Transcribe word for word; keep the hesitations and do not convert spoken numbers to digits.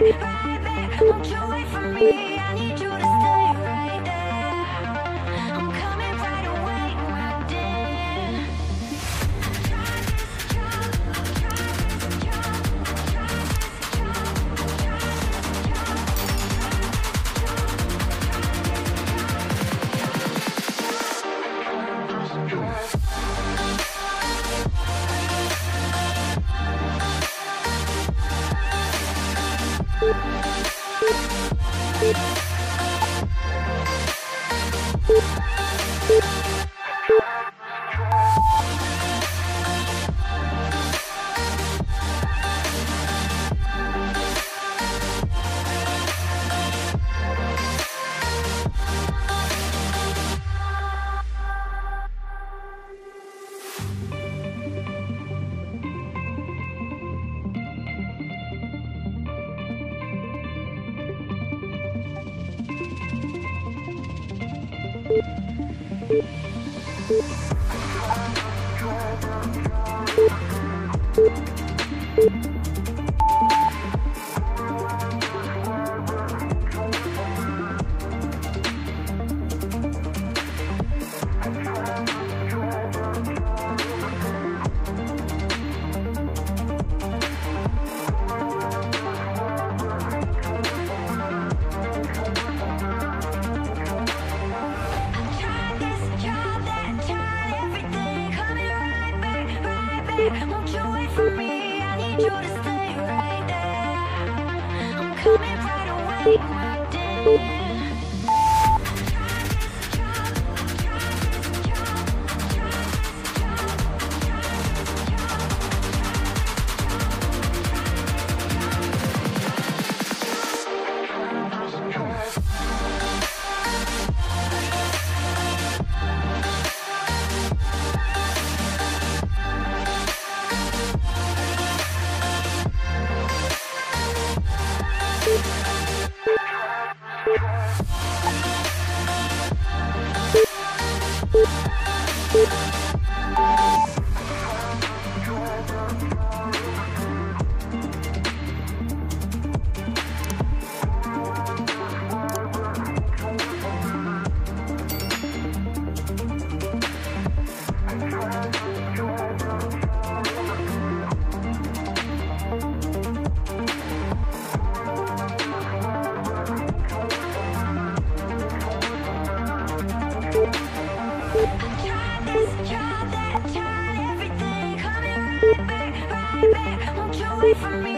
baby, baby, won't you wait for me? I need you to stay right there. I'm coming right away, right there. I've tried this job, I've tried this job, I've tried this job, I've tried this job, I've tried this job, I've tried won't you wait for me? I need you to stay right there. I'm coming right away, right there. Wait for me.